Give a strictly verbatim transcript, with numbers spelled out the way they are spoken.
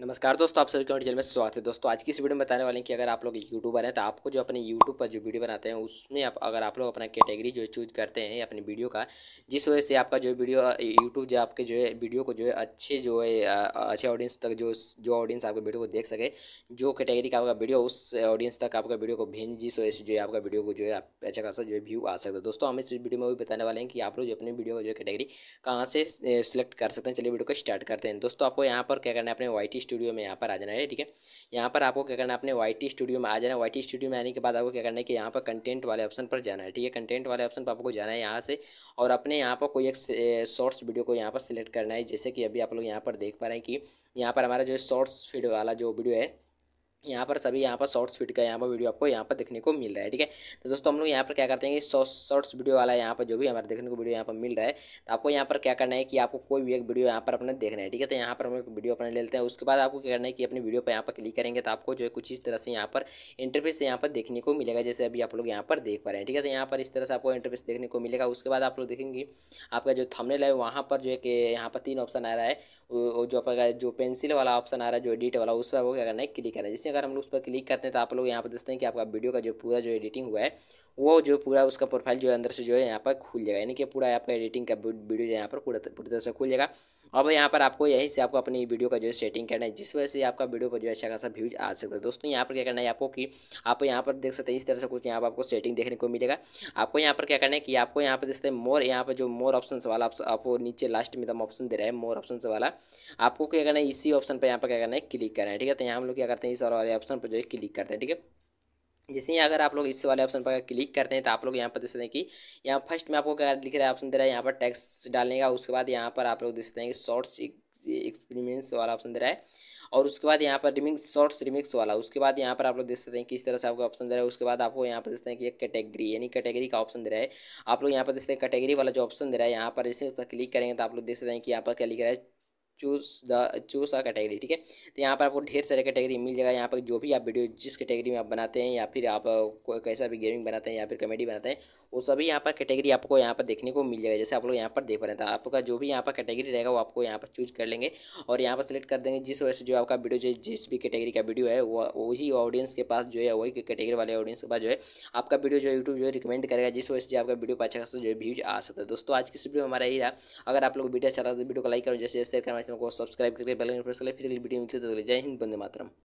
नमस्कार दोस्तों, आप सभी का चैनल में स्वागत है। दोस्तों आज की इस वीडियो में बताने वाले हैं कि अगर आप लोग यूट्यूबर हैं तो आपको जो अपने यूट्यूब पर जो वीडियो बनाते हैं उसमें आप अगर आप लोग अपना कैटेगरी जो चूज करते हैं अपने वीडियो का, जिस वजह से आपका जो वीडियो यूट्यूब जो आपके जो है वीडियो को जो है अच्छे जो है अच्छे ऑडियंस तक जो जो ऑडियंस आपके वीडियो को देख सके, जो कैटेगरी का आपका वीडियो उस ऑडियंस तक आपका वीडियो को भेज, जिस वजह से जो है आपका वीडियो को जो है अच्छा खासा जो है व्यू आ सकता है। दोस्तों हम इस वीडियो में भी बताने वाले हैं कि आप लोग अपने वीडियो का जो कैटेगरी कहाँ से सिलेक्ट कर सकते हैं। चलिए वीडियो को स्टार्ट करते हैं। दोस्तों आपको यहाँ पर क्या करना है, अपने वाई टी स्टूडियो में यहाँ पर आ जाना है। ठीक है, यहाँ पर आपको क्या करना है, अपने वाई टी स्टूडियो में आ जाना है। वाई टी स्टूडियो में आने के बाद आपको क्या करना है कि यहाँ पर कंटेंट वाले ऑप्शन पर जाना है। ठीक है, कंटेंट वाले ऑप्शन पर आपको जाना है यहाँ से, और अपने यहाँ पर कोई एक शॉर्ट्स वीडियो को यहाँ पर सिलेक्ट करना है। जैसे कि अभी आप लोग यहाँ पर देख पा रहे हैं कि यहाँ पर हमारा जो शॉर्ट्स फीड वाला जो वीडियो है, यहाँ पर सभी यहाँ पर शॉर्ट्स फीड का यहाँ पर वीडियो आपको यहाँ पर देखने को मिल रहा है। ठीक है, तो दोस्तों हम लोग यहाँ पर क्या करते हैं कि शॉर्ट्स वीडियो वाला यहाँ पर जो भी हमारे देखने को वीडियो यहाँ पर मिल रहा है, तो आपको यहाँ पर क्या करना है कि आपको कोई भी एक वीडियो यहाँ पर अपने देखना है। ठीक है, तो यहाँ पर हम लोग वीडियो अपने लेते हैं। उसके बाद आपको क्या करना है कि अपने वीडियो पर यहाँ पर क्लिक करेंगे तो आपको जो है कुछ इस तरह से यहाँ पर इंटरफेस यहाँ पर देखने को मिलेगा, जैसे अभी आप लोग यहाँ पर देख पा रहे हैं। ठीक है, तो यहाँ पर इस तरह से आपको इंटरफेस देखने को मिलेगा। उसके बाद आप लोग देखेंगे आपका जो थंबनेल है वहाँ पर जो है कि यहाँ पर तीन ऑप्शन आ रहा है, जो आपका जो पेंसिल वाला ऑप्शन आ रहा है, जो एडिट वाला, उस पर आपको क्या करना है क्लिक करना है। जैसे अगर हम लोग उस पर क्लिक करते हैं तो आप लोग यहाँ पर देखते हैं कि आपका वीडियो का जो पूरा जो एडिटिंग हुआ है वो जो पूरा उसका प्रोफाइल जो है अंदर से जो है यहाँ पर खुल जाएगा, यानी कि पूरा आपका एडिटिंग का वीडियो यहाँ पर पूरा पूरी तरह से खुल जाएगा। अब यहाँ पर आपको यहीं से आपको अपनी वीडियो का जो है सेटिंग करना है, जिस वजह से आपका वीडियो पर जो है अच्छा खासा व्यूज आ सकता है। दोस्तों यहाँ पर क्या करना है आपको कि आप यहाँ पर देख सकते हैं इस तरह से कुछ यहाँ पर आपको सेटिंग देखने को मिलेगा। आपको यहाँ पर क्या करना है कि आपको यहाँ पर देखते हैं मोर, यहाँ पर जो मोर ऑप्शन वाला आपको नीचे लास्ट में एकदम ऑप्शन दे रहा है मोर ऑप्शन वाला, आपको क्या करना है इसी ऑप्शन पर यहाँ पर क्या करना है क्लिक करना है। ठीक है, तो यहाँ हम लोग क्या करते हैं इस वाले ऑप्शन पर जो है क्लिक करते हैं। ठीक है, जैसे ही अगर आप लोग इस वाले ऑप्शन पर क्लिक करते हैं तो आप लोग यहाँ पर देखते हैं कि यहाँ फर्स्ट में आपको क्या लिख रहा है ऑप्शन दे रहा है यहाँ पर टैक्स डालने का। उसके बाद यहाँ पर आप लोग देखते हैं कि शॉर्ट्स एक्सपेरिमेंट्स वाला ऑप्शन दे रहा है, और उसके बाद यहाँ पर रिमिक्स शॉर्ट्स रिमिक्स वाला, उसके बाद यहाँ पर आप लोग देख सकते हैं किस तरह से आपको ऑप्शन दे रहा है। उसके बाद आपको यहाँ पर देखते हैं कि एक कैटेगरी यानी कैटेगरी का ऑप्शन दे रहा है, आप लोग यहाँ पर देखते हैं कैटेगरी वाला जो ऑप्शन दे रहा है यहाँ पर, इसी पर क्लिक करेंगे तो आप लोग देख सकते हैं कि यहाँ पर क्या लिख रहा है choose the choose a category. ठीक है, तो यहाँ पर आपको ढेर सारे कैटेगरी मिल जाएगा। यहाँ पर जो भी आप वीडियो जिस कैटेगरी में आप बनाते हैं, या फिर आप कोई कैसा भी गेमिंग बनाते हैं या फिर कॉमेडी बनाते हैं, वो सभी यहाँ पर कैटेगरी आपको यहाँ पर देखने को मिल जाएगा। जैसे आप लोग यहाँ पर देख पा रहे हैं, आपका जो भी यहाँ पर कैटेगरी रहेगा वो आपको यहाँ पर चूज कर लेंगे और यहाँ पर सेलेक्ट कर देंगे, जिस वजह से जो आपका वीडियो जो जिस भी कैटेगरी का वीडियो है वो वही ऑडियंस के पास जो है, वही कैटेगरी वाले ऑडियंस के पास जो है आपका वीडियो जो यूट्यूब जो है रिकमेंड करेगा, जिस वजह से आपका वीडियो पर अच्छा खासा जो है व्यूज आ सकता है। दोस्तों आज की इस वीडियो में हमारा यही रहा। अगर आप लोग वीडियो अच्छा लगा तो वीडियो को लाइक करो, जैसे शेयर करना, चैनल को सब्सक्राइब करके बेल आइकन प्रेस कर ले। फिर अगली वीडियो में मिलते हैं। जय हिंद, वंदे मातरम।